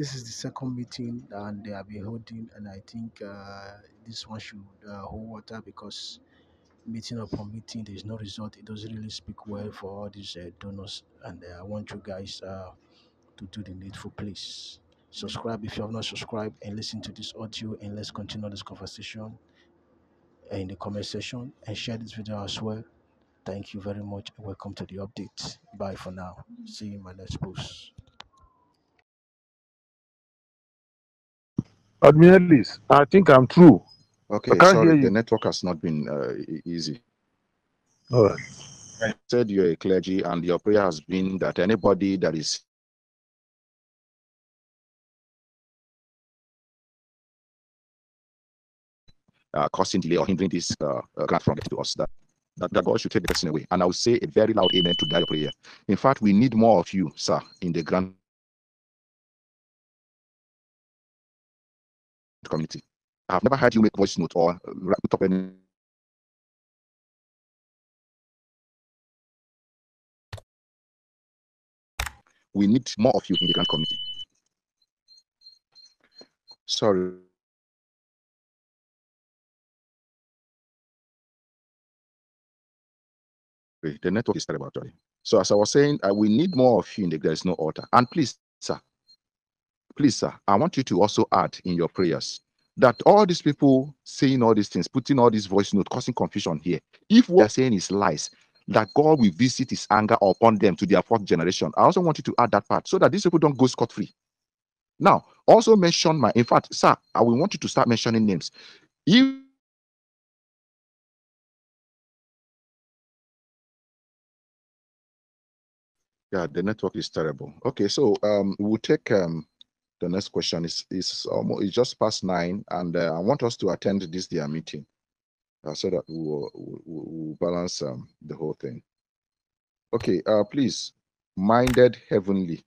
This is the second meeting and they have been holding, and I think this one should hold water, because meeting upon meeting there's no result. It doesn't really speak well for all these donors, and I want you guys to do the needful. Please subscribe if you have not subscribed, and listen to this audio, and let's continue this conversation in the comment section, and share this video as well. Thank you very much and welcome to the update. Bye for now. See you in my next post. Admin Ellis, I think I'm through. Okay, sorry, the network has not been easy. All right. I said you're a clergy, and your prayer has been that anybody that is causing delay or hindering this grant from to us, that God should take the person away. And I will say a very loud amen to that prayer. In fact, we need more of you, sir, in the grant community. I have never heard you make voice note or wrap it up any. We need more of you in the grant community. Sorry. The network is terrible, actually. So as I was saying, we need more of you in the there is no order. And please, sir, I want you to also add in your prayers that all these people saying all these things, putting all these voice notes, causing confusion here, if what they're saying is lies, that God will visit his anger upon them to their fourth generation. I also want you to add that part so that these people don't go scot-free. Now, also mention my, in fact, sir, I will want you to start mentioning names. If yeah, the network is terrible. Okay, so we'll take the next question. It's just past 9, and I want us to attend this their meeting so that we'll balance the whole thing. Okay, please, Minded Heavenly,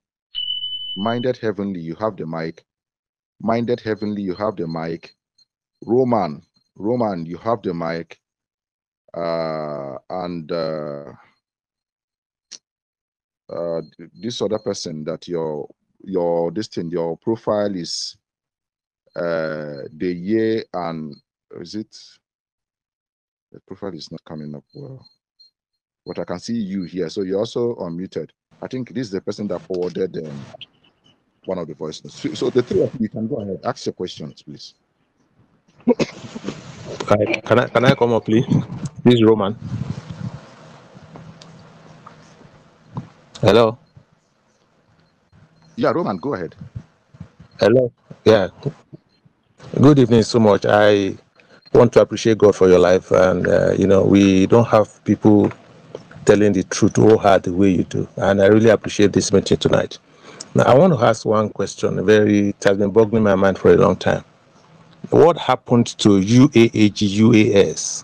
you have the mic. Minded Heavenly, you have the mic. Roman, you have the mic. This other person that your profile is the year, and is it the profile is not coming up well, but I can see you here, so you're also unmuted. I think this is the person that forwarded one of the voices. So the three of you can go ahead, ask your questions, please. Can I come up, please? This is Roman. Hello. Yeah, Roman, go ahead. Hello. Yeah. Good evening so much. I want to appreciate God for your life, and you know, we don't have people telling the truth or hard the way you do, and I really appreciate this meeting tonight. Now, I want to ask one question. It has been boggling my mind for a long time. What happened to UAAG UAS?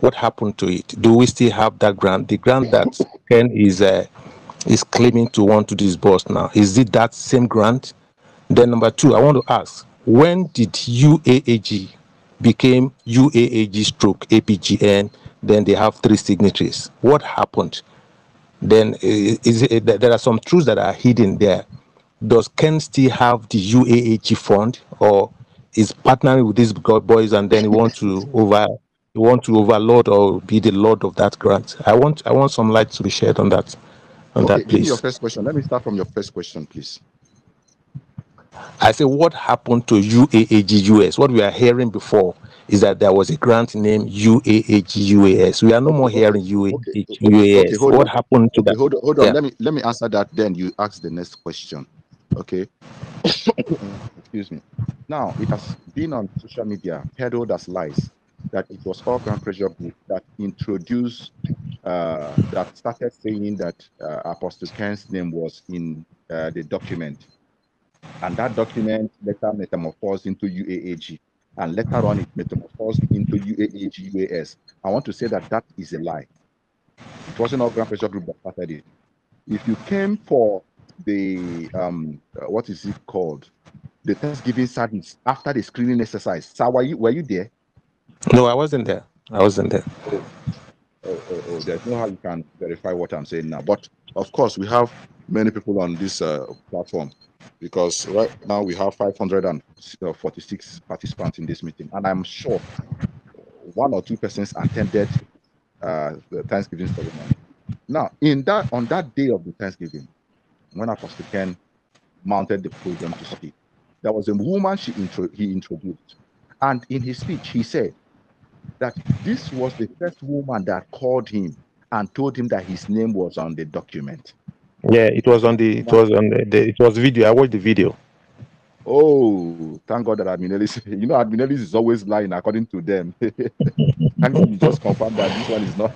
What happened to it? Do we still have that grant? The grant that Ken is claiming to want to disburse now, is it that same grant? Then number two, I want to ask, when did UAAG became UAAG/APGN? Then they have 3 signatories. What happened? Then there are some truths that are hidden there. Does Ken still have the UAAG fund, or is partnering with these boys and then want to overlord or be the lord of that grant? I want some light to be shared on that. Okay, that, please. Give me your first question. Let me start from your first question, please. I say, what happened to UAAG UAS? What we are hearing before is that there was a grant named UAAG UAS. We are no more hearing UAAG UAS. Okay, what happened to that? Hold on. Yeah. Let me answer that. Then you ask the next question. Okay. Excuse me. Now, it has been on social media peddled as lies that it was All Grand Pressure Group that introduced, that started saying that Apostle Ken's name was in the document. And that document later metamorphosed into UAAG. And later on, it metamorphosed into UAAG UAS. I want to say that that is a lie. It wasn't All Grand Pressure Group that started it. If you came for the, what is it called? The Thanksgiving service after the screening exercise. Sir, were you there? No, I wasn't there. Oh, there's no how you can verify what I'm saying now. But of course, we have many people on this platform because right now we have 546 participants in this meeting, and I'm sure one or two persons attended the Thanksgiving ceremony. Now, on that day of the Thanksgiving, when Apostle Ken mounted the podium to speak, there was a woman he introduced, and in his speech he said that this was the first woman that called him and told him that his name was on the document. Yeah, it was video. I watched the video. Oh, thank God that Admin Ellis, you know, Admin Ellis is always lying according to them. And you just confirmed that this one is not.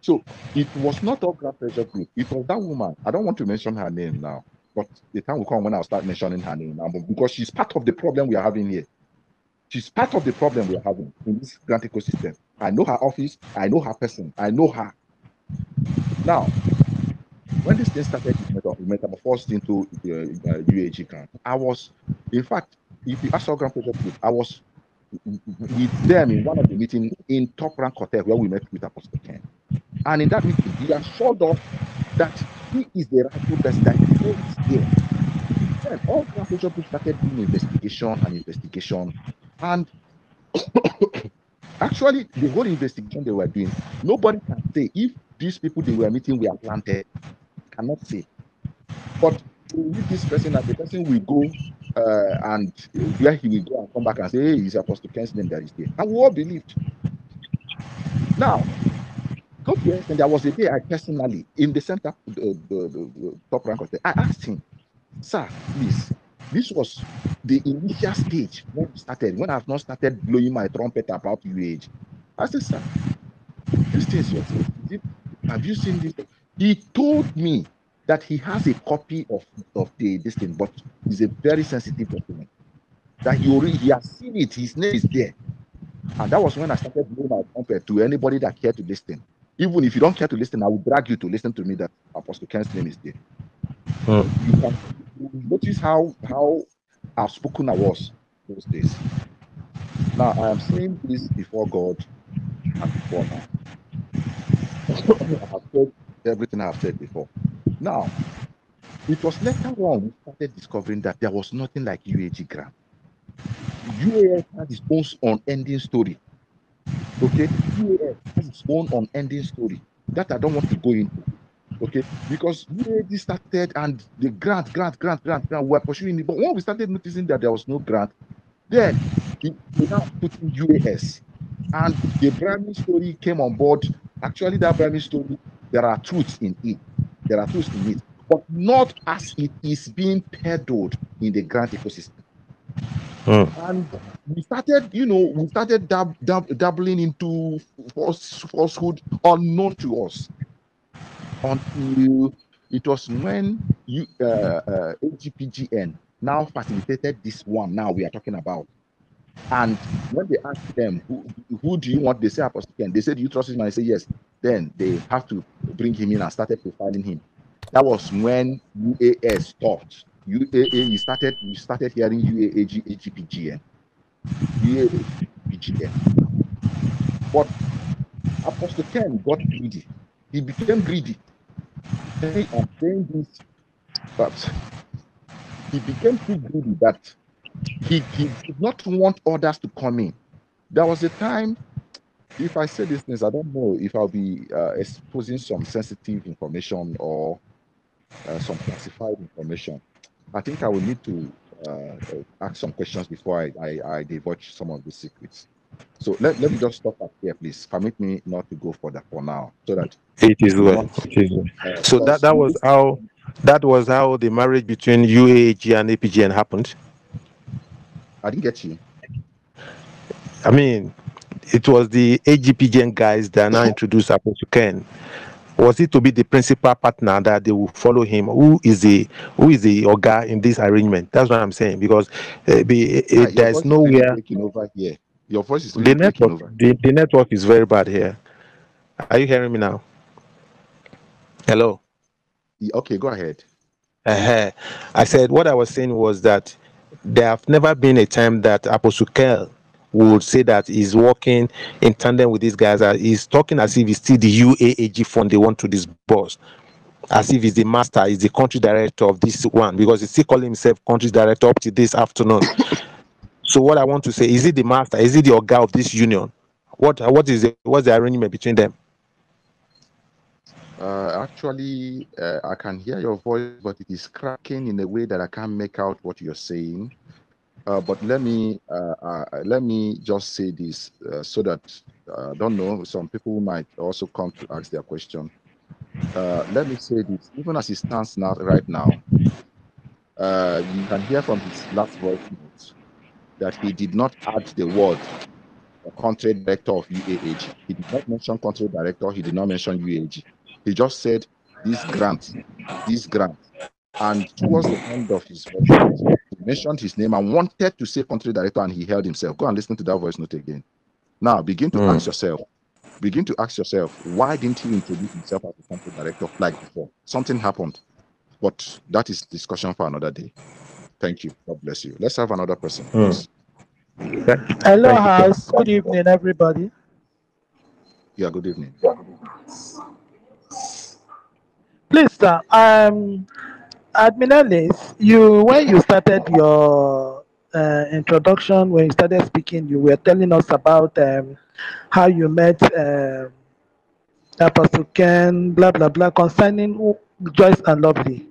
So it was not All Grand Pressure Group. It was that woman. I don't want to mention her name now, but the time will come when I'll start mentioning her name now, because she's part of the problem we are having here. She's part of the problem we are having in this grant ecosystem. I know her office. I know her person. I know her. Now, when this thing started, it metamorphosed into UAG camp. I was, in fact, if you ask All Grand Project Group, I was with them in one of the meetings in Top Rank Hotel where we met with Apostle Ken. And in that meeting, he assured us that he is the rightful person, that he is here. Then All Grand Project Group started doing investigation, and actually, the whole investigation they were doing, nobody can say if these people they were meeting were planted. Cannot say. But with this person, that the person will go and where he will go and come back and say, hey, it's Apostle Ken's name that is there. And we all believed. Now, there was a day I personally, in the center, the Top Rank Hotel, I asked him, sir, please, this was the initial stage when I started, when I've not started blowing my trumpet about UAAG. I said, sir, this thing is it, have you seen this? He told me that he has a copy of this thing, but it's a very sensitive document. That he has seen it, his name is there. And that was when I started blowing my trumpet to anybody that cared to listen. Even if you don't care to listen, I will drag you to listen to me that Apostle Ken's name is there. You can notice how outspoken I was those days. Now I am saying this before God and before now. I have said everything I have said before. Now, it was later on we started discovering that there was nothing like UAG Grant. UAS has its own unending story. Okay, UAS has its own unending story that I don't want to go into. Okay, because UAG started and the grant were pursuing it, but when we started noticing that there was no grant, then we now put in UAS, and the branding story came on board. Actually, that branding story, there are truths in it, but not as it is being peddled in the grant ecosystem. And we started dabbling into falsehood unknown to us. Until it was when AGPGN now facilitated this one. Now we are talking about, and when they asked them, "Who do you want?" They say Apostle Ken. They said, "Do you trust him?" And I say, "Yes." Then they have to bring him in and started profiling him. That was when UAS stopped. We started hearing AGPGN. But Apostle Ken got greedy. He became greedy. I'm saying this, but he became too greedy that he did not want others to come in. There was a time, if I say these things, I don't know if I'll be exposing some sensitive information or some classified information. I think I will need to ask some questions before I divulge some of the secrets. So let me just stop up here, please. Permit me not to go further for now, so that it is well. So that was how the marriage between UAAG and APGN happened. I didn't get you. I mean, it was the AGPGN guys that now introduced Apostle Ken. Was it to be the principal partner that they will follow him? Who is the Oga in this arrangement? That's what I'm saying, because there's nowhere over here. Your voice is the network is very bad here. Are you hearing me now? Hello. Okay, go ahead. I said what I was saying was that there have never been a time that Apostle Kel would say that he's working in tandem with these guys. He's talking as if he's still the UAAG fund they want to disburse. as if he's the master, he's the country director of this one, because he's still calling himself country director up to this afternoon. So what I want to say, is it the master? Is it the oga of this union? What's the arrangement between them? Actually, I can hear your voice, but it is cracking in a way that I can't make out what you're saying. But let me just say this, so that I don't know, some people might also come to ask their question. Let me say this, even as it stands now, right now, you can hear from his last voice notes that he did not add the word country director of UAAG. He did not mention country director, he did not mention UAAG. He just said this grant, and towards the end of his voice notes, he mentioned his name and wanted to say country director, and he held himself. Go and listen to that voice note again. Now begin to ask yourself. Begin to ask yourself, why didn't he introduce himself as a country director like before? Something happened, but that is discussion for another day. Thank you. God bless you. Let's have another person. Hello, house. Good evening, everybody. Yeah, good evening. Please, sir. Admin Ellis, when you started your introduction, when you started speaking, you were telling us about how you met Apostle Ken, blah blah blah, concerning Joyce and Lovely.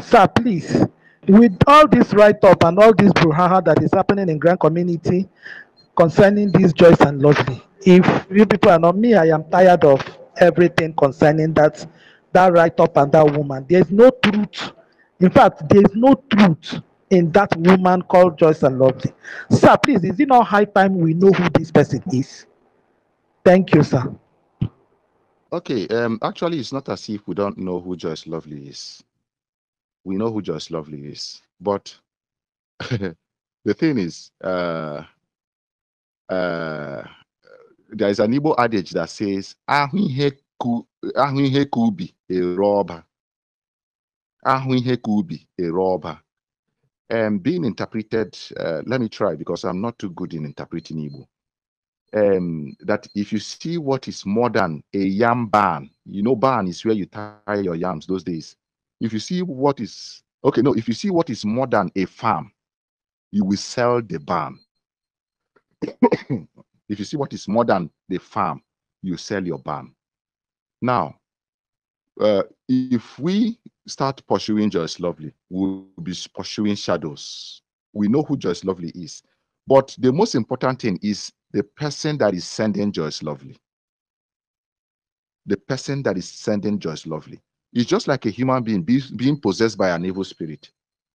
Sir, please, with all this write-up and all this brouhaha that is happening in Grand Community concerning this Joyce and Lovely, if you people are not me, I am tired of everything concerning that write-up and that woman. There's no truth. In fact, there's no truth in that woman called Joyce and Lovely. Sir, please, is it not high time we know who this person is? Thank you, sir. Okay, actually, it's not as if we don't know who Joyce Lovely is. We know who Joyce Lovely is, but the thing is, there is an Igbo adage that says, "Ahuihe kubi a robber." Ahuihe kubi a robber. Being interpreted, let me try, because I'm not too good in interpreting Igbo. That if you see what is modern, a yam barn, you know, barn is where you tie your yams those days. If you see what is if you see what is more than a farm, you will sell the barn. If you see what is more than the farm, you sell your barn. Now, if we start pursuing Joyce Lovely, we'll be pursuing shadows. We know who Joyce Lovely is, but the most important thing is the person that is sending Joyce Lovely. The person that is sending Joyce Lovely. It's just like a human being being possessed by an evil spirit,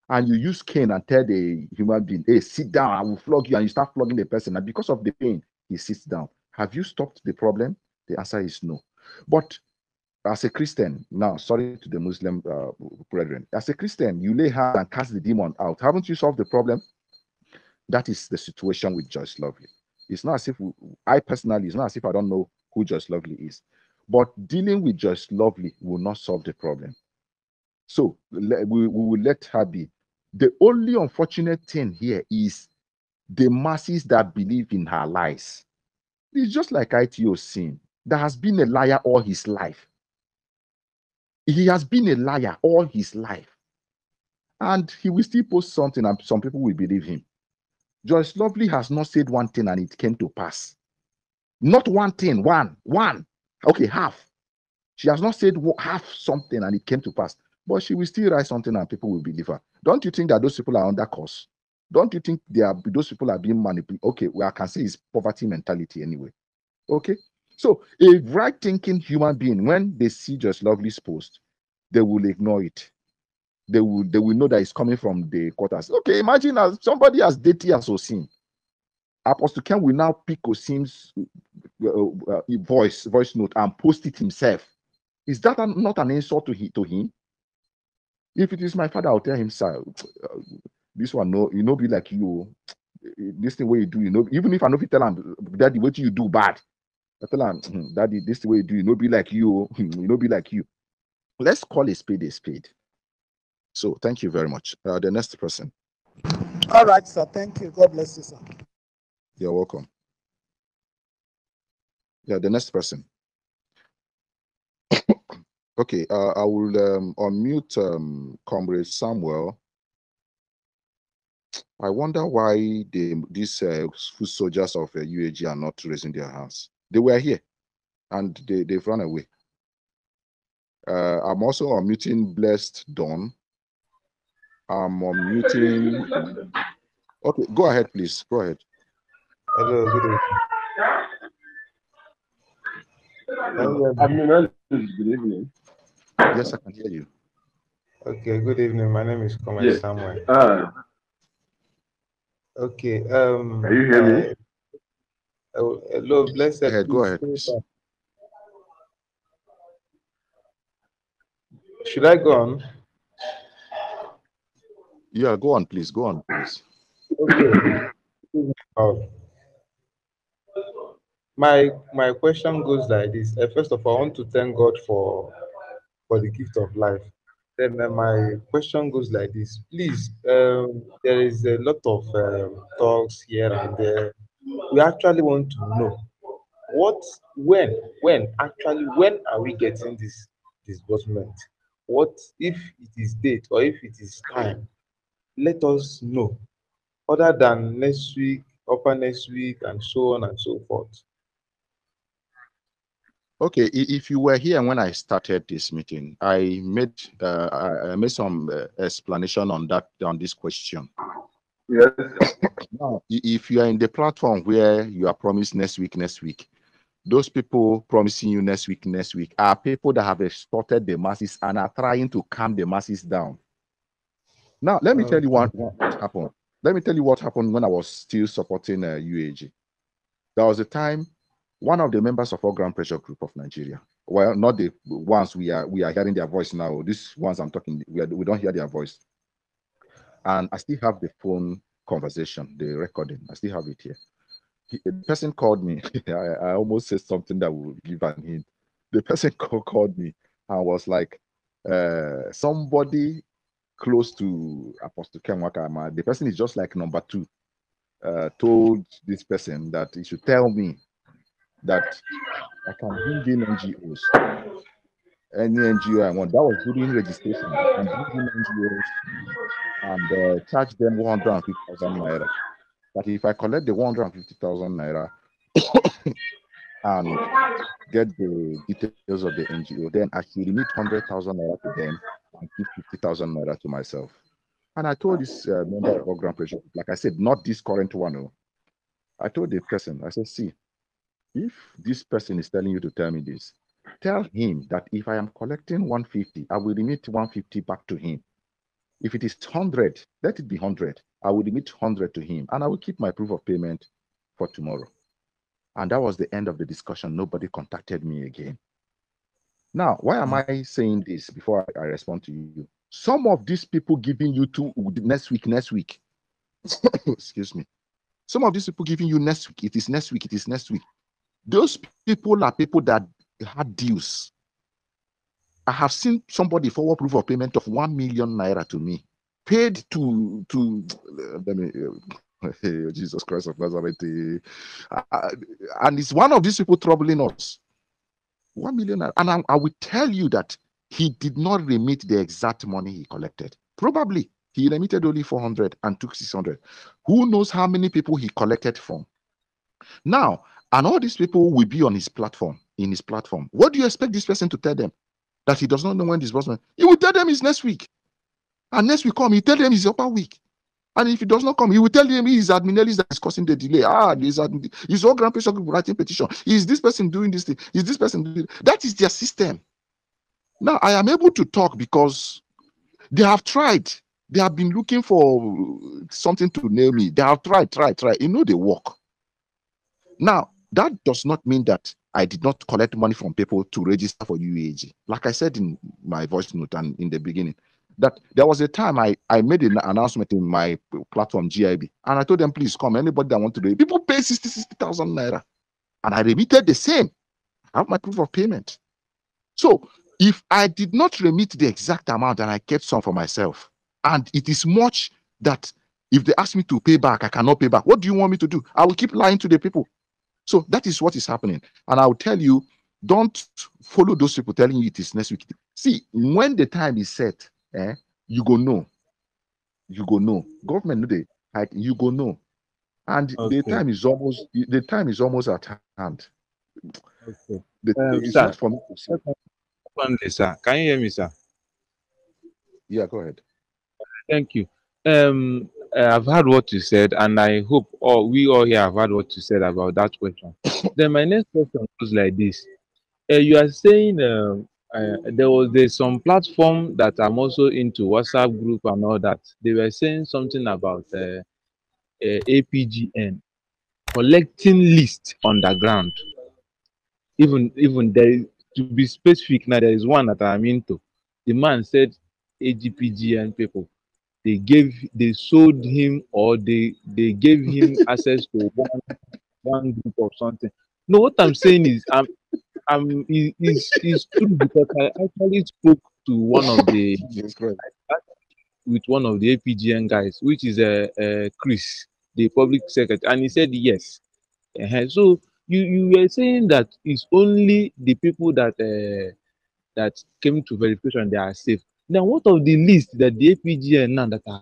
and you use cane and tell the human being, "Hey, sit down, I will flog you," and you start flogging the person, and because of the pain, he sits down. Have you stopped the problem? The answer is no. But as a Christian, now, sorry to the Muslim brethren, as a Christian, you lay hands and cast the demon out. Haven't you solved the problem? That is the situation with Joyce Lovely. It's not as if I personally, it's not as if I don't know who Joyce Lovely is. But dealing with Joyce Lovely will not solve the problem. So we will let her be. The only unfortunate thing here is the masses that believe in her lies. It's just like Oseen, that has been a liar all his life. He has been a liar all his life. And he will still post something and some people will believe him. Joyce Lovely has not said one thing and it came to pass. Not one thing, one. Okay, half. She has not said half something and it came to pass, but she will still write something and people will believe her. Don't you think that those people are under curse? Don't you think those people are being manipulated? Okay, well, I can say it's poverty mentality anyway. Okay, so a right-thinking human being, when they see Joyce Lovely's post, they will ignore it. They will know that it's coming from the quarters. Okay, imagine as somebody as dirty as Oseen. Apostle Ken will now pick Oseen's voice note and post it himself. Is that not an insult to him? If it is my father, I'll tell him, "Sir, this one, no, you know, be like you. This the way you do, you know. Even if I know if you tell him, Daddy, what you do bad, I tell him, Daddy, this the way you do, you know, be like you, you know, be like you." Let's call a spade a spade. So, thank you very much. The next person. All right, sir. Thank you. God bless you, sir. You're welcome. Yeah, the next person. Okay, I will unmute Comrade Samuel. I wonder why these foot soldiers of UAG are not raising their hands. They were here, and they've run away. I'm also unmuting Blessed Dawn. I'm unmuting... Okay, go ahead, please. Go ahead. Hello, good evening. Good evening. Yes, I can hear you. Okay, good evening. My name is Comrade Samuel. Okay. Can you hear me? Hello, Blessed. Go ahead. Should I go on? Yeah, go on, please. Go on, please. Okay. My question goes like this. First of all, I want to thank God for the gift of life. Then my question goes like this. Please, there is a lot of talks here and there. We actually want to know when are we getting this disbursement? What if it is date or if it is time? Let us know. Other than next week, upper next week, and so on and so forth. Okay, if you were here when I started this meeting, I made some explanation on that, on this question. Yes. Now, if you are in the platform where you are promised next week, those people promising you next week are people that have extorted the masses and are trying to calm the masses down. Now, let me tell you what happened. Let me tell you what happened when I was still supporting UAG. There was a time one of the members of All Grand Pressure Group of Nigeria, well, not the ones we are hearing their voice now. These ones I'm talking, we don't hear their voice. And I still have the phone conversation, the recording. I still have it here. The person called me. I almost said something that would give an hint. The person called me and was like, somebody close to Apostle Ken, the person is just like number two, told this person that he should tell me that I can bring in NGOs, any NGO I want. That was during registration. I can bring in NGOs and charge them 150,000 naira. But if I collect the 150,000 naira and get the details of the NGO, then I should remit 100,000 naira to them and keep 50,000 naira to myself. And I told this member of All Grand Pressure, like I said, not this current one. No. I told the person, I said, see, if this person is telling you to tell me this, tell him that if I am collecting 150, I will remit 150 back to him. If it is 100, let it be 100. I will remit 100 to him, and I will keep my proof of payment for tomorrow. And that was the end of the discussion. Nobody contacted me again. Now, why am I saying this before I respond to you? Some of these people giving you to next week. Excuse me. Some of these people giving you next week. Those people are people that had deals. I have seen somebody forward proof of payment of 1 million naira to me, paid to Jesus Christ of Nazareth. And it's one of these people troubling us. 1 million naira. And I will tell you that he did not remit the exact money he collected. Probably he remitted only 400 and took 600. Who knows how many people he collected from? Now, and all these people will be on his platform, in his platform. What do you expect this person to tell them? That he does not know when disbursement. He will tell them it's next week. And next week come, he tell them it's upper week. And if he does not come, he will tell them he's Admin Ellis that is causing the delay. He's All Grand Pressure Group writing petition. Is this person doing this thing? Is this person doing this? That is their system. Now, I am able to talk because they have tried. They have been looking for something to nail me. They have tried. You know they work. Now, that does not mean that I did not collect money from people to register for UAG. Like I said in my voice note and in the beginning, that there was a time I made an announcement in my platform, GIB, and I told them, please come, anybody that wants to do it. People pay 60,000 naira, and I remitted the same. I have my proof of payment. So if I did not remit the exact amount and I kept some for myself, and it is much that if they ask me to pay back, I cannot pay back. What do you want me to do? I will keep lying to the people. So that is what is happening. And I'll tell you Don't follow those people telling you it is next week. See, when the time is set, you go know. You go know. Government know they like you go know. And okay. the time is almost at hand. Okay. Sir, for me to see. Okay, sir. Can you hear me, sir? Yeah, go ahead. Thank you. I've heard what you said, and I hope we all here have heard what you said about that question. Then my next question goes like this. You are saying there's some platform that I'm also into, WhatsApp group and all that. They were saying something about APGN, collecting lists on the ground. Even there is, to be specific, now there is one that I'm into. The man said AGPGN people. They sold him, or they gave him access to one group or something. No, what I'm saying is it's true, because I actually spoke to one of the APGN guys, which is Chris, the public secretary, and he said yes. So you were saying that it's only the people that came to verification they are safe. Now, what of the list that the APGN now that are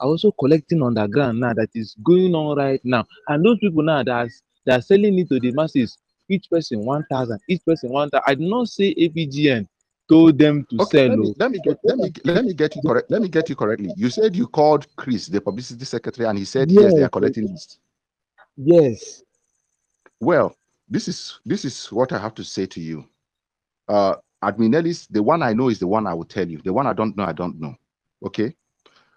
also collecting on the ground now, that is going on right now? And those people now that are selling it to the masses, each person 1,000, each person 1,000. I did not say APGN told them to sell. Let me get you correctly. You said you called Chris, the publicity secretary, and he said yes they are collecting lists. Yes. Well, this is what I have to say to you. Admin Ellis, the one I know is the one I will tell you. The one I don't know, I don't know. Okay?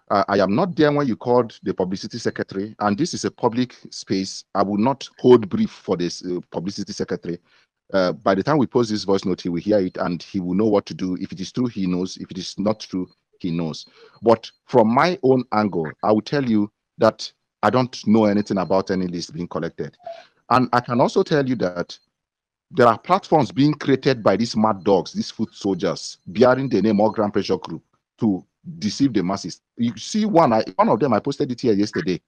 I am not there when you called the publicity secretary, and this is a public space. I will not hold brief for this publicity secretary. By the time we post this voice note, he will hear it, and he will know what to do. If it is true, he knows. If it is not true, he knows. But from my own angle, I will tell you that I don't know anything about any list being collected. And I can also tell you that there are platforms being created by these mad dogs, these foot soldiers, bearing the name All Grand Pressure Group, to deceive the masses. You see one of them, I posted it here yesterday,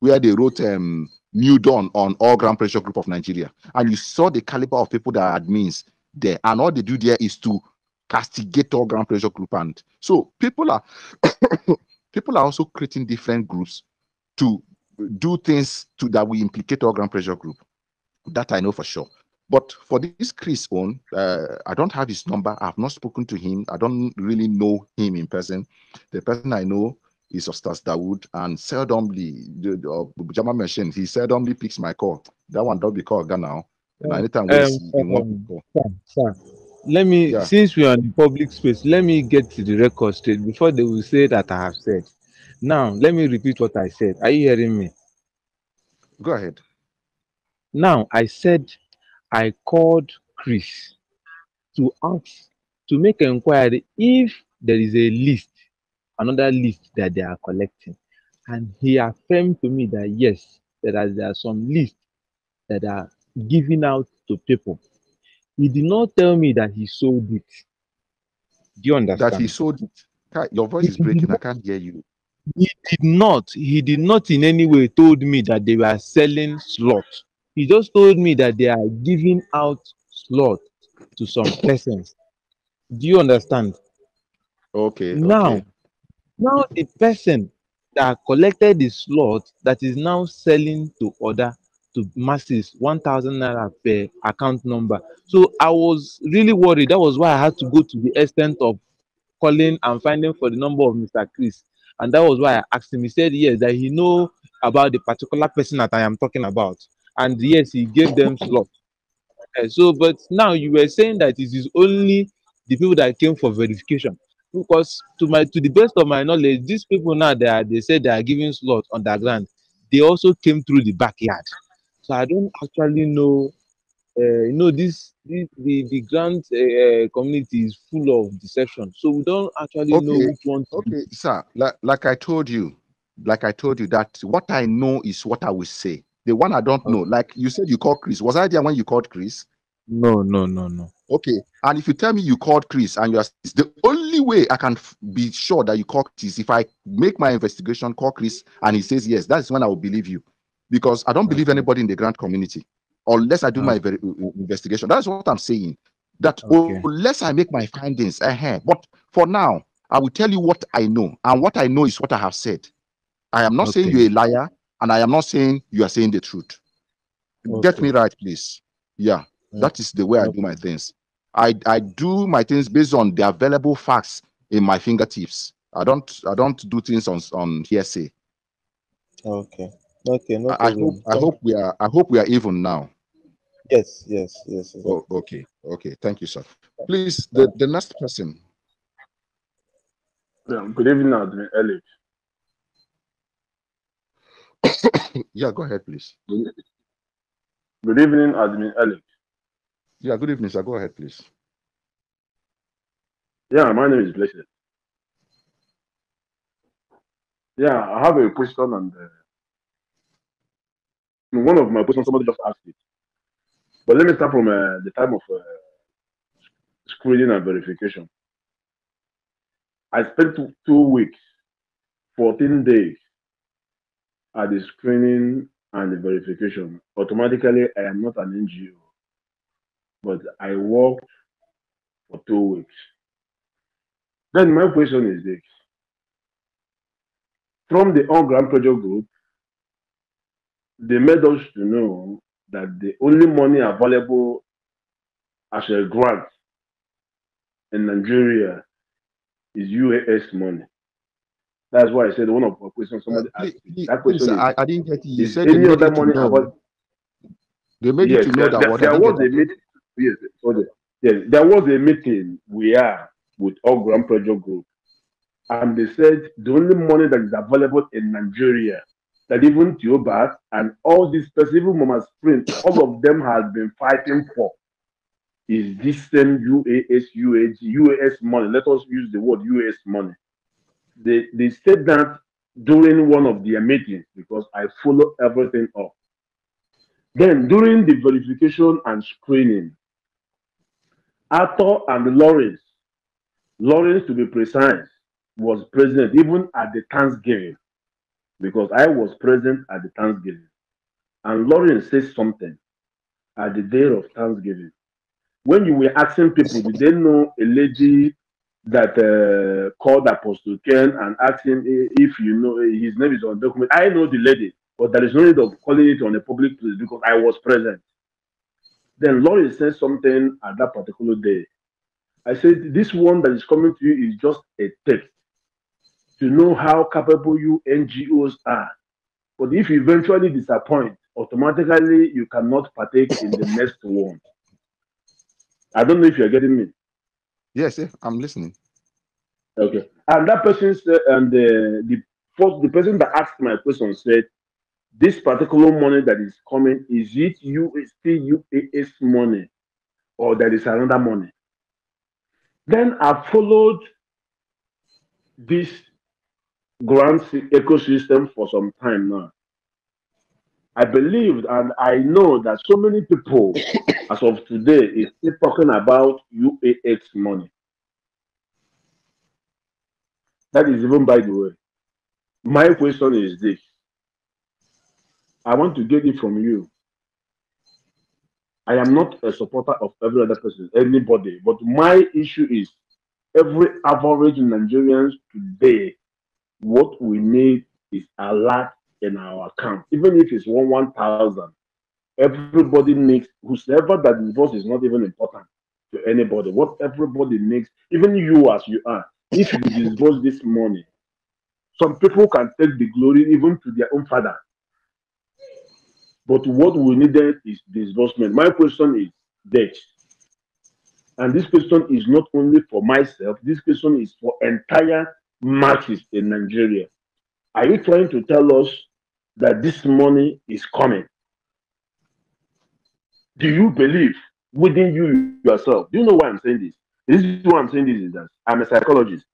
where they wrote New Dawn on All Grand Pressure Group of Nigeria. And you saw the caliber of people that are admins there. And all they do there is to castigate All Grand Pressure Group. And so people are also creating different groups to do things that will implicate All Grand Pressure Group. That I know for sure. But for this Chris own, I don't have his number. I have not spoken to him. I don't really know him in person. The person I know is Osters Dawood, and seldomly, Jama mentioned, he seldomly picks my call. That one don't be called now. And anytime we see one. Sir, let me, since we are in public space, let me get to the record straight before they will say that I have said. Now, let me repeat what I said. Are you hearing me? Go ahead. Now, I said, I called Chris to ask, to make an inquiry if there is a list, another list that they are collecting. And he affirmed to me that yes, there are some lists that are given out to people. He did not tell me that he sold it. Do you understand? That he sold it. Your voice is breaking. I can't hear you. He did not in any way told me that they were selling slots. He just told me that they are giving out slots to some persons. Do you understand? Okay. Now the person that collected the slot that is now selling to masses 1,000 naira per account number. So I was really worried. That was why I had to go to the extent of calling and finding for the number of Mr. Chris. And that was why I asked him. He said yes, that he knows about the particular person that I am talking about. And yes, he gave them slot. So, but now you were saying that it is only the people that came for verification, because to the best of my knowledge, these people now they said they are giving slot on the ground. They also came through the backyard. So I don't actually know. The grand community is full of deception. So we don't actually know which one. Okay, sir. Like I told you that what I know is what I will say. The one I don't know, like you said you called Chris. Was I there when you called Chris? No. Okay. And if you tell me you called Chris and you are, the only way I can be sure that you called Chris, if I make my investigation, call Chris, and he says yes, that's when I will believe you. Because I don't believe anybody in the grand community. unless I do my very investigation. That's what I'm saying. That unless I make my findings, but for now, I will tell you what I know, and what I know is what I have said. I am not saying you're a liar, and I am not saying you are saying the truth. Get me right, please. Yeah, that is the way I do my things. I do my things based on the available facts in my fingertips. I don't do things on hearsay. No I hope we are even now. Yes. Okay. Thank you, sir. Please, the next person. Good evening, Admin Ellis. Yeah, go ahead, please. Good evening, Admin Ellis. Yeah, good evening, sir. Go ahead, please. Yeah, my name is Blessed. Yeah, I have a question, and in one of my questions, somebody just asked it. But let me start from the time of screening and verification. I spent 2 weeks, 14 days at the screening and the verification. Automatically, I am not an NGO, but I worked for 2 weeks. Then my question is this. From the All Grand Project Group, they made us to know that the only money available as a grant in Nigeria is UAS money. That's why I said one of the questions somebody asked. That question is, I didn't get it. You said any other money available? They made it to know that there was a meeting. Yes, there was a meeting we are with All Grand Project Group, and they said the only money that is available in Nigeria, that even Theobarth and all these specific Mama Sprint, all of them have been fighting for, is this same UAS, UAG, UAS money. Let us use the word UAS money. They said that during one of their meetings, because I follow everything up. Then during the verification and screening, Ator and Lawrence to be precise, was present even at the Thanksgiving, because I was present at the Thanksgiving. And Lawrence said something at the day of Thanksgiving. When you were asking people, did they know a lady that called Apostle Ken and asked him if you know his name is on document? I know the lady, but there is no need of calling it on a public place because I was present. Then Lawrence said something at that particular day. I said, this one that is coming to you is just a text to know how capable you NGOs are. But if you eventually disappoint, automatically you cannot partake in the next one. I don't know if you're getting me. Yes, I'm listening. Okay. And that person said, and the person that asked my question said, this particular money that is coming, is it UAS money or there is another money? Then I followed this grant ecosystem for some time now. I believed and I know that so many people as of today is still talking about UAX money. That is even by the way. My question is this. I want to get it from you. I am not a supporter of every other person, anybody, but my issue is every average Nigerians today, what we need is a lot in our account, even if it's 1,000. Everybody makes, whosoever that involves is not even important to anybody. What everybody makes, even you as you are, if you disburse this money, some people can take the glory even to their own father. But what we needed is disbursement. My question is this, and this question is not only for myself, this question is for entire masses in Nigeria. Are you trying to tell us that this money is coming? Do you believe within you yourself? Do you know why I'm saying this? This is why I'm saying this is that I'm a psychologist.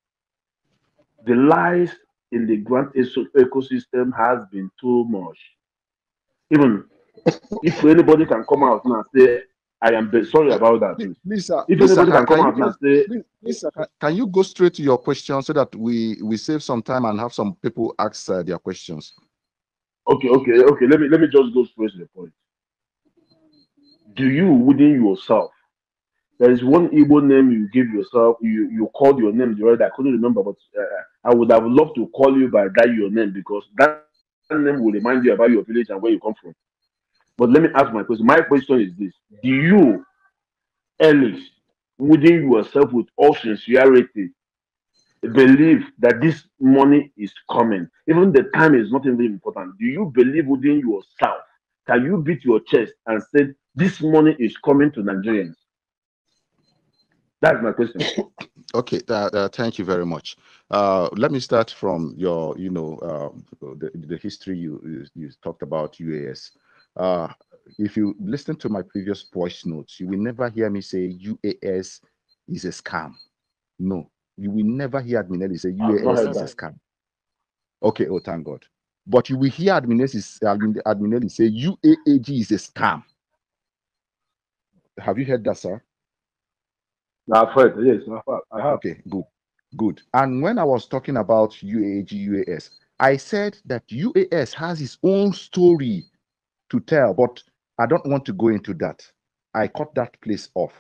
The lies in the grant ecosystem has been too much. Even if anybody can come out now and say, I am sorry about that. Please, sir, if anybody can come out and say, please, sir, can you go straight to your question so that we save some time and have some people ask their questions? Okay. Let me just go straight to the point. do you within yourself? There is one Igbo name you give yourself. You called your name, right? I couldn't remember, but I would have loved to call you by that your name, because that name will remind you about your village and where you come from. But let me ask my question. My question is this: do you, Ellis, within yourself, with all sincerity, believe that this money is coming? Even the time is not even important. Do you believe within yourself? Can you beat your chest and say, this money is coming to Nigerians? That's my question. Okay, thank you very much. Let me start from your, the history you talked about UAS. If you listen to my previous voice notes, you will never hear me say UAS is a scam. No, you will never hear Admin Ellis say UAS is a scam. Okay, oh, thank God. But you will hear Admin Ellis say UAAG is a scam. Have you heard that, sir? I've heard, yes, I have. Okay, good. And when I was talking about UAAG, UAS, I said that UAS has its own story to tell, but I don't want to go into that. I cut that place off.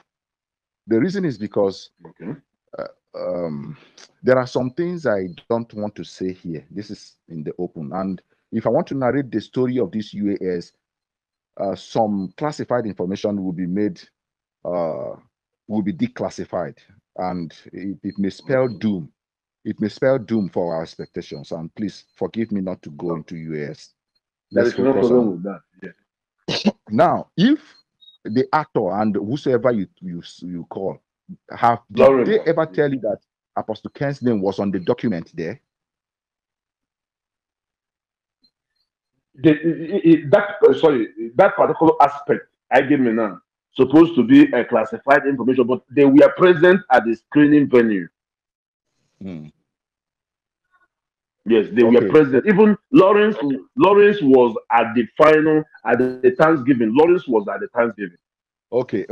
The reason is because there are some things I don't want to say here. This is in the open. And if I want to narrate the story of this UAS, some classified information will be made, will be declassified, and it may spell doom. It may spell doom for our expectations. And please forgive me not to go into UAS. Let's focus on that. Yeah. Now, if the actor and whosoever you call, did they ever tell you that Apostle Ken's name was on the document there? That particular aspect I give me now supposed to be a classified information, but they were present at the screening venue. Mm. Yes, they were present. Even Lawrence was at the final, at the Thanksgiving. Lawrence was at the Thanksgiving. Okay.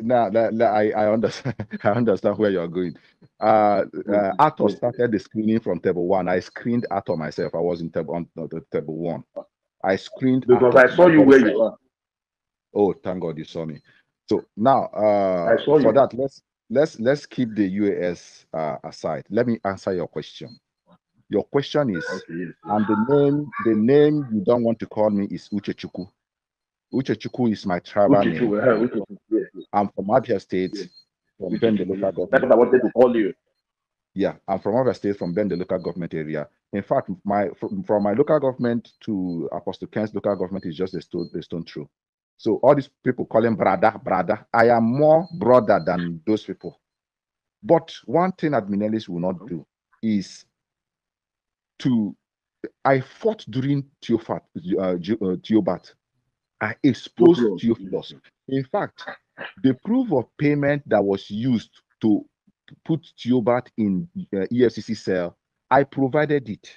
Now, I understand. I understand where you're going. Ator started the screening from table one. I screened Ator myself. I was in table one. I screened because Ator, I saw you where you were. Oh, thank God you saw me. So now, for that, let's keep the UAS aside. Let me answer your question. Your question is, and the name you don't want to call me is Uchechukwu. Uchechukwu is my tribal name. I'm from Abia State, from Bende local government. That's what I wanted to call you. Yeah, I'm from Abia State, from Bende local government area. In fact, from my local government to Apostle Ken's local government is just a stone throw. So all these people call him brother. I am more brother than those people. But one thing Admin Ellis will not do is to, I fought during Theobarth. I exposed Theophilus. In fact, the proof of payment that was used to put Theobarth in EFCC cell, I provided it.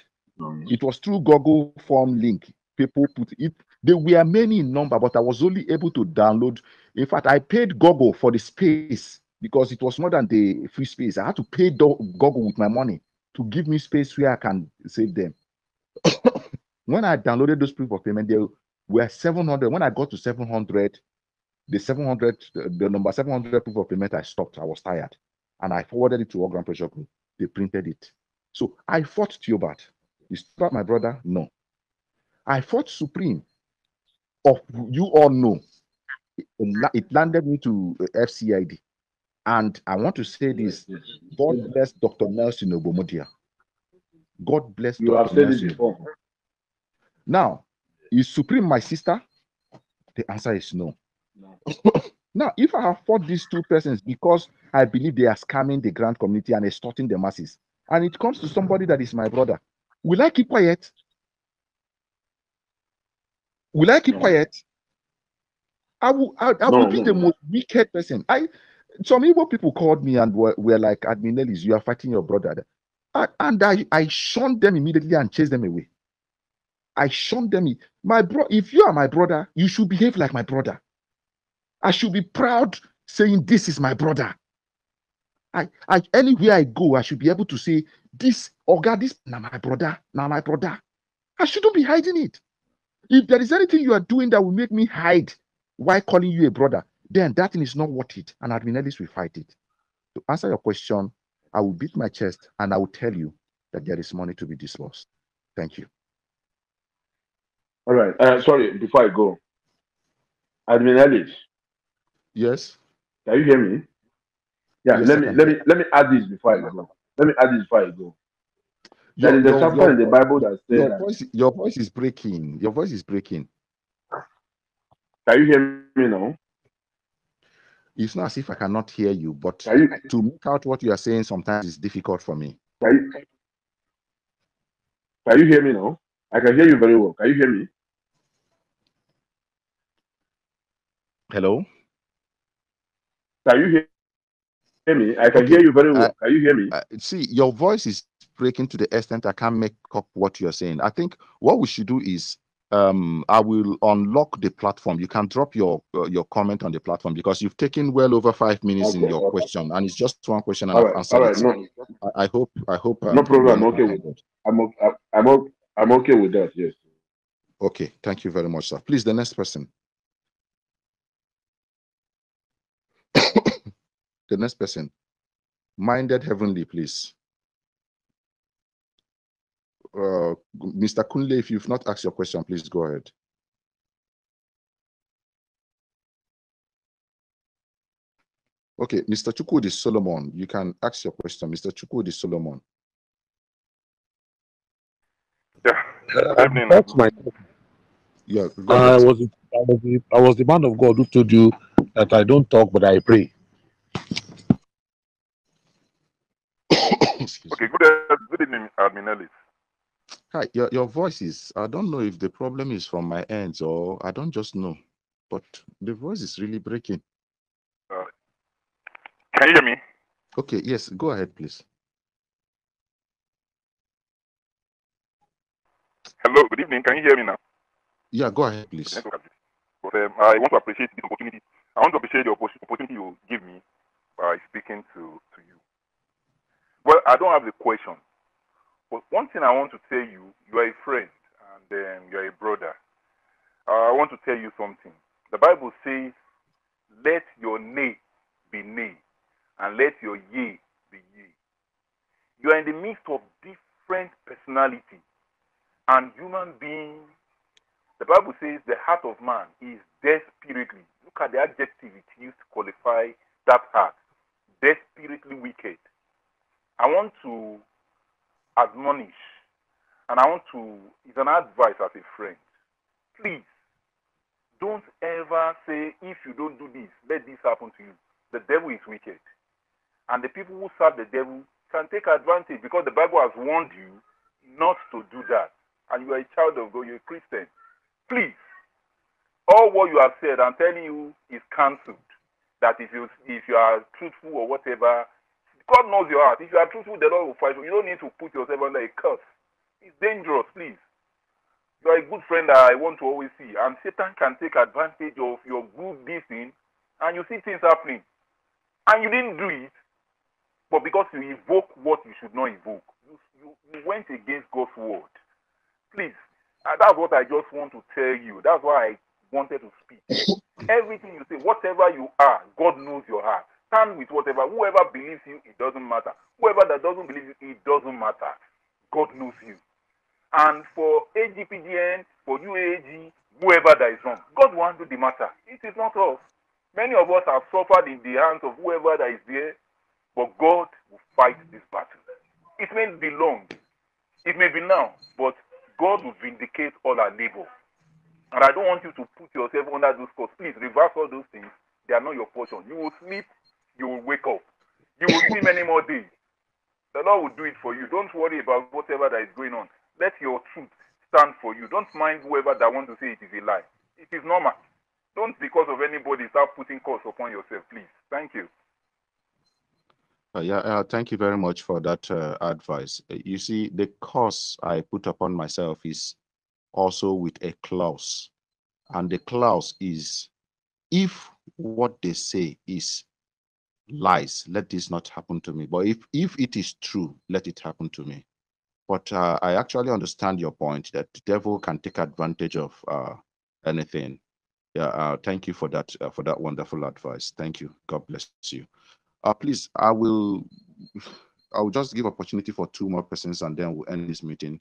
It was through Google form link. People put it. There were many in number, but I was only able to download. In fact, I paid Google for the space because it was more than the free space. I had to pay Google with my money to give me space where I can save them. When I downloaded those proof of payment, there were 700. When I got to 700, the number 700 proof of payment, I stopped. I was tired, and I forwarded it to All Grand Pressure Group. They printed it. So I fought Theobarth. Is that my brother? No. I fought Supreme. Of you all know, it landed me to FCID. And I want to say this: God bless Dr. Nelson Obomodia. God bless you. Dr. Nelson. Now, is Supreme my sister? The answer is no. Now, if I have fought these two persons because I believe they are scamming the grand community and extorting the masses, and it comes to somebody that is my brother, will I keep quiet? Will I keep quiet? I will be the most wicked person. Some Igbo people called me and were like, Admin Ellis, you are fighting your brother. And I shunned them immediately and chased them away. I shunned them. If you are my brother, you should behave like my brother. I should be proud saying, this is my brother. Anywhere I go, I should be able to say, this, oh God, this, now my brother. I shouldn't be hiding it. If there is anything you are doing that will make me hide, Why calling you a brother? Then that thing is not worth it, and Admin Ellis will fight it. To answer your question, I will beat my chest and I will tell you that there is money to be disbursed. Thank you. All right. Sorry, before I go, Admin Ellis. Yes. Can you hear me? Yeah. Yes, let me add this before I go. There is a chapter in the Bible that says your voice is breaking. Your voice is breaking. Can you hear me now? It's not as if I cannot hear you, but to make out what you are saying sometimes is difficult for me. Can you hear me now? I can hear you very well. Can you hear me? Hello? Can you hear me? I can hear you very well. Can you hear me? See, your voice is breaking to the extent I can't make up what you're saying. I think what we should do is I will unlock the platform. You can drop your comment on the platform, because you've taken well over 5 minutes in your question, and it's just one question. And I've answered it. No. I hope no problem. I'm okay with that. Yes. Okay. Thank you very much, sir. Please, the next person. The next person, Minded Heavenly, please. Mr. Kunle, if you've not asked your question, please go ahead. Okay, Mr. Chukwudi Solomon, you can ask your question. Mr. Chukwudi Solomon. Yeah, that's my question. Yeah, I was the man of God who told you that I don't talk, but I pray. Okay, good evening, Admin Ellis. Hi, your voices, I don't know if the problem is from my end or I don't just know, but the voice is really breaking. Can you hear me? Okay, yes, go ahead, please. Hello, good evening, can you hear me now? Yeah, go ahead, please. But, I want to appreciate the opportunity. I want to appreciate the opportunity you give me by speaking to you. Well, I don't have the question. But one thing I want to tell you, you are a friend and you are a brother. I want to tell you something. The Bible says, let your nay be nay, and let your yea be yea. You are in the midst of different personalities and human beings. The Bible says the heart of man is desperately, look at the adjective it used to qualify that heart, desperately wicked. I want to admonish, and I want to, it's an advice as a friend. Please, don't ever say, if you don't do this, let this happen to you. The devil is wicked. And the people who serve the devil can take advantage, because the Bible has warned you not to do that. And you are a child of God, you're a Christian. Please, all what you have said, I'm telling you, is cancelled. That if you are truthful or whatever, God knows your heart. If you are truthful, the Lord will fight you. You don't need to put yourself under a curse. It's dangerous, please. You are a good friend that I want to always see. And Satan can take advantage of your good deeds, and you see things happening. And you didn't do it, but because you evoke what you should not evoke. You went against God's word. Please, that's what I just want to tell you. That's why I wanted to speak. Everything you say, whatever you are, God knows your heart. Stand with whatever. Whoever believes you, it doesn't matter. Whoever that doesn't believe you, it doesn't matter. God knows you. And for AGPGN, for UAAG, whoever that is wrong, God will handle the matter. It is not us. Many of us have suffered in the hands of whoever that is there, but God will fight this battle. It may be long. It may be now, but God will vindicate all our labor. And I don't want you to put yourself under those costs. Please, reverse all those things. They are not your portion. You will sleep. You will wake up. You will see many more days. The Lord will do it for you. Don't worry about whatever that is going on. Let your truth stand for you. Don't mind whoever that wants to say it is a lie. It is normal. Don't, because of anybody, start putting curse upon yourself, please. Thank you. Thank you very much for that advice. You see, the curse I put upon myself is also with a clause. And the clause is, if what they say is lies, let this not happen to me, but if it is true, let it happen to me. But I actually understand your point that the devil can take advantage of anything. Thank you for that wonderful advice. Thank you. God bless you. Please, I will just give opportunity for two more persons, and then we'll end this meeting.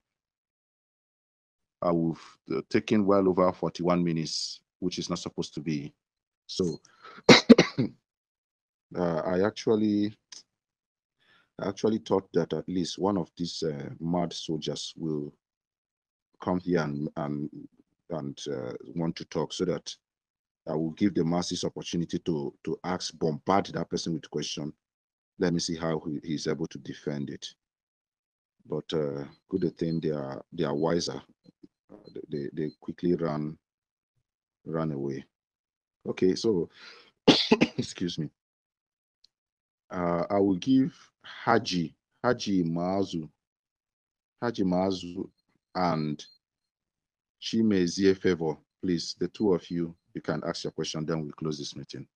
I will taken well over 41 minutes, which is not supposed to be. So I actually thought that at least one of these mad soldiers will come here and want to talk, so that I will give the masses opportunity to ask, bombard that person with question. Let me see how he's able to defend it. But good thing they are wiser. They quickly run away. Okay, so excuse me. I will give Haji Mazu and Chimasi a favor, please. The two of you, you can ask your question, then we'll close this meeting.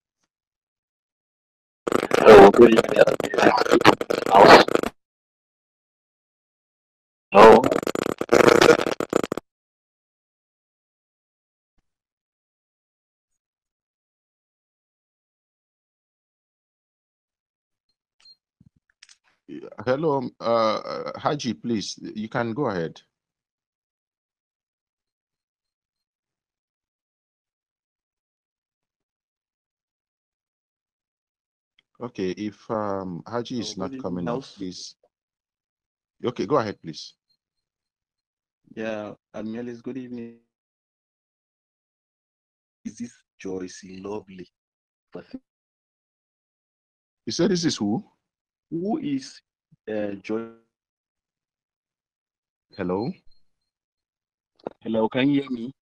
Hello. Hello, Haji, please, you can go ahead. Okay, if Haji is not coming up, please. Okay, go ahead, please. Yeah, Admin Ellis, good evening. Is this Joyce Lovely? You said this is who? Who is Joyce? Hello? Hello, can you hear me?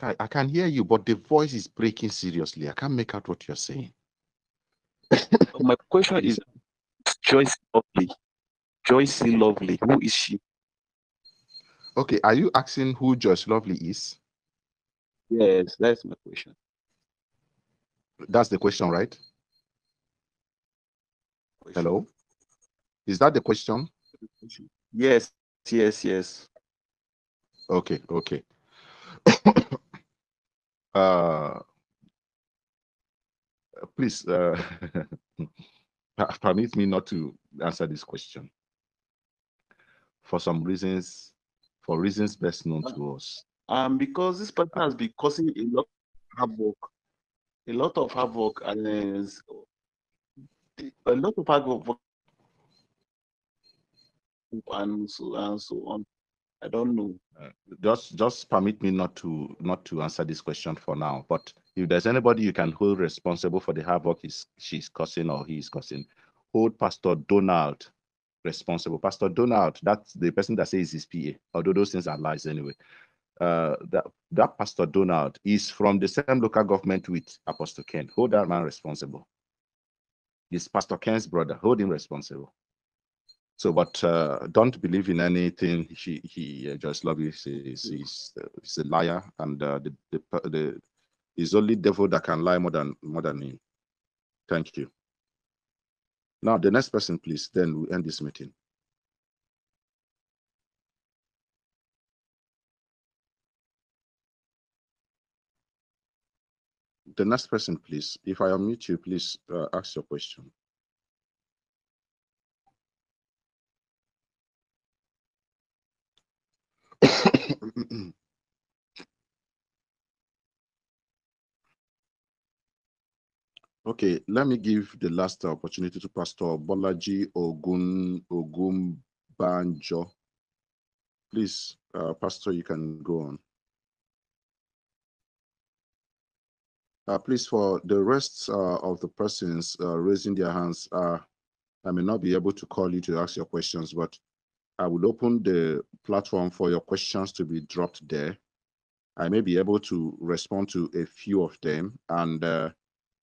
I can hear you, but the voice is breaking seriously. I can't make out what you're saying. My question is Joyce Lovely. Joyce Lovely, who is she? Okay, are you asking who Joyce Lovely is? Yes, that's my question. That's the question, right? Hello, is that the question? Yes, yes, yes. Okay, okay. Please permit me not to answer this question for some reasons, for reasons best known to us. Because this person has been causing a lot of havoc, and and so on. I don't know. Just permit me not to answer this question for now. But if there's anybody you can hold responsible for the havoc she's causing or he is causing, hold Pastor Donald responsible. Pastor Donald, that's the person that says his PA, although those things are lies anyway. That Pastor Donald is from the same local government with Apostle Ken. Hold that man responsible. He's Pastor Ken's brother. Hold him responsible. So, but don't believe in anything he Joyce Lovely says. He's a liar, and the is only devil that can lie more than him. Thank you. Now the next person, please. Then we end this meeting. The next person, please. If I unmute you, please ask your question. Okay, let me give the last opportunity to Pastor Bolaji Ogunbanjo. Please, Pastor, you can go on. Please, for the rest of the persons raising their hands, I may not be able to call you to ask your questions, but I will open the platform for your questions to be dropped there. I may be able to respond to a few of them, and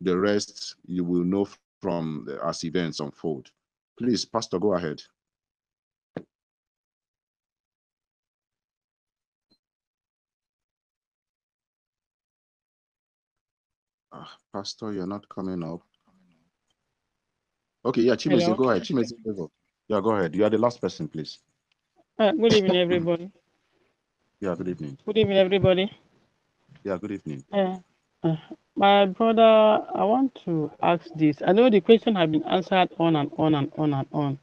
the rest you will know from as events unfold. Please, Pastor, go ahead. Pastor, you're not coming up. Okay, yeah, Chimasi, go ahead. Chimasi, yeah, go ahead. You are the last person, please. Good evening, everybody. Yeah, good evening. Good evening, everybody. Yeah, good evening. My brother, I want to ask this. I know the question has been answered on and on,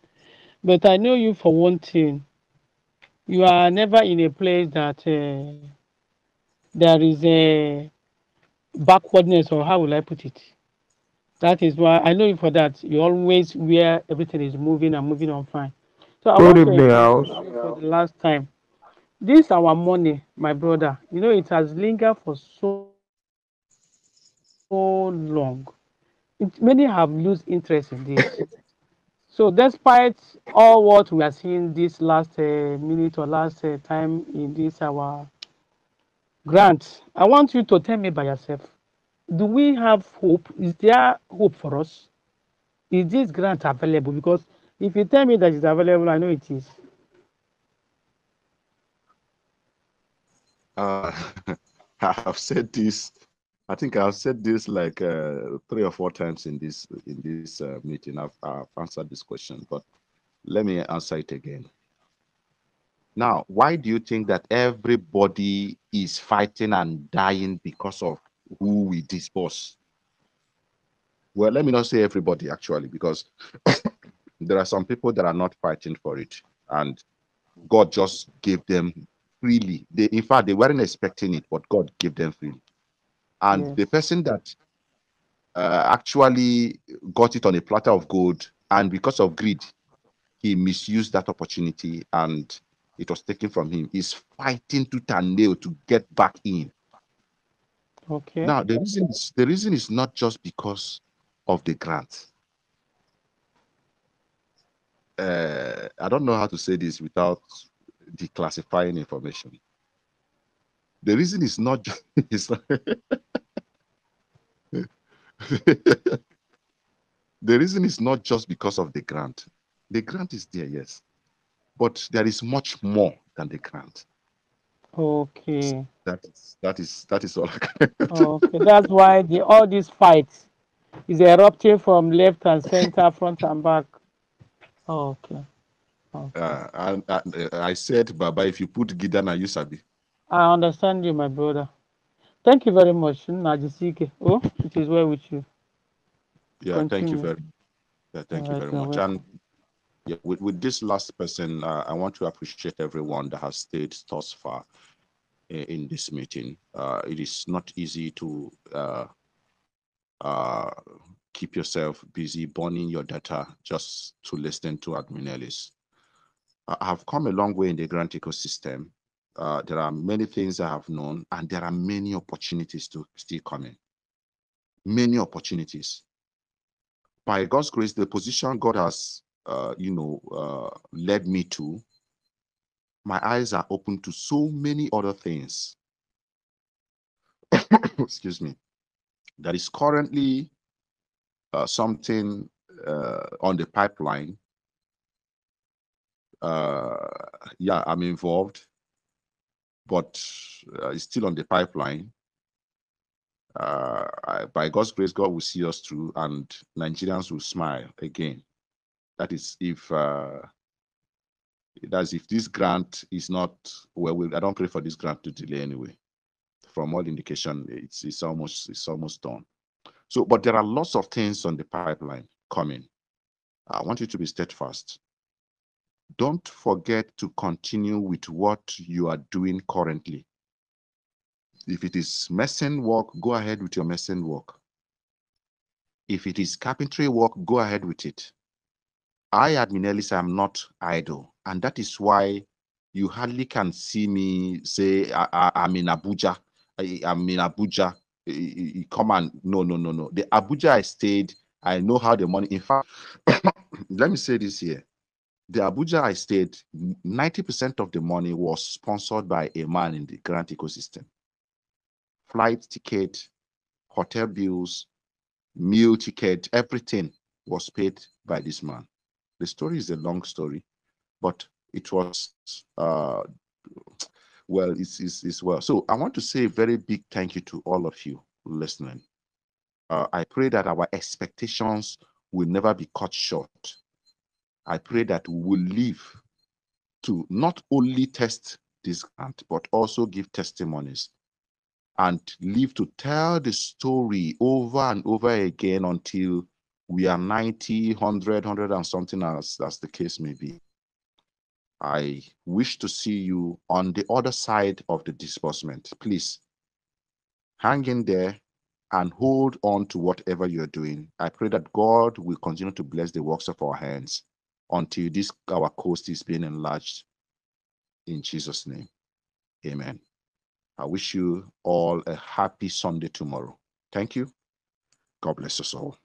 but I know you for one thing. You are never in a place that there is a backwardness, or how will I put it? That is why I know you for that. You always where everything is moving and moving on fine. So I want to house. For the last time. This our money, my brother. You know, it has lingered for so long. Many have lost interest in this. So despite all what we are seeing this last minute or last time in this our grant, I want you to tell me by yourself, do we have hope? Is there hope for us? Is this grant available? Because if you tell me that it's available, I know it is. I have said this. I think I've said this like 3 or 4 times in this meeting. I've answered this question, but let me answer it again. Now, why do you think that everybody is fighting and dying because of who we disperse? Well, let me not say everybody, actually, because there are some people that are not fighting for it, and God just gave them freely. In fact, they weren't expecting it, but God gave them freely. And yes, the person that actually got it on a platter of gold, and because of greed, he misused that opportunity and it was taken from him, is fighting tooth and nail to get back in. Okay. Now, the reason is not just because of the grant. I don't know how to say this without declassifying information. The reason is not just the reason is not just because of the grant. The grant is there, yes, but there is much more than the grant. Okay. That is all I can. Okay, that's why all these fights is erupting from left and center, front and back. Okay. Okay. I said, Baba, if you put Gidana, you sabi. I understand you, my brother. Thank you very much, Najisike. Oh, it is well with you. Yeah, continue. Thank you very. Yeah, thank you very much. And yeah, with this last person, I want to appreciate everyone that has stayed thus far in this meeting. It is not easy to keep yourself busy burning your data just to listen to Admin Ellis. I have come a long way in the grant ecosystem. There are many things I have known, and there are many opportunities to still come in. Many opportunities. By God's grace, the position God has, led me to, my eyes are open to so many other things. Excuse me. There is currently something on the pipeline. Yeah, I'm involved, but it's still on the pipeline. By God's grace, God will see us through, and Nigerians will smile again. That is if this grant is not, well, I don't pray for this grant to delay anyway. From all indication, it's almost done. So, but there are lots of things on the pipeline coming. I want you to be steadfast. Don't forget to continue with what you are doing currently. If it is medicine work, go ahead with your medicine work. If it is carpentry work, go ahead with it. I, Admin Ellis, am not idle. And that is why you hardly can see me say, I'm in Abuja. I'm in Abuja. Come on. No. The Abuja I stayed, I know how the money. In fact, let me say this here. The Abuja I stayed, 90% of the money was sponsored by a man in the grant ecosystem. Flight ticket, hotel bills, meal ticket, everything was paid by this man. The story is a long story, but it was, well. So I want to say a very big thank you to all of you listening. I pray that our expectations will never be cut short. I pray that we will live to not only test this grant, but also give testimonies. and live to tell the story over and over again until we are 90, 100, 100 and something else, as the case may be. I wish to see you on the other side of the disbursement. Please hang in there and hold on to whatever you're doing. I pray that God will continue to bless the works of our hands until this our coast is being enlarged. In Jesus' name, amen. I wish you all a happy Sunday tomorrow. Thank you. God bless us all.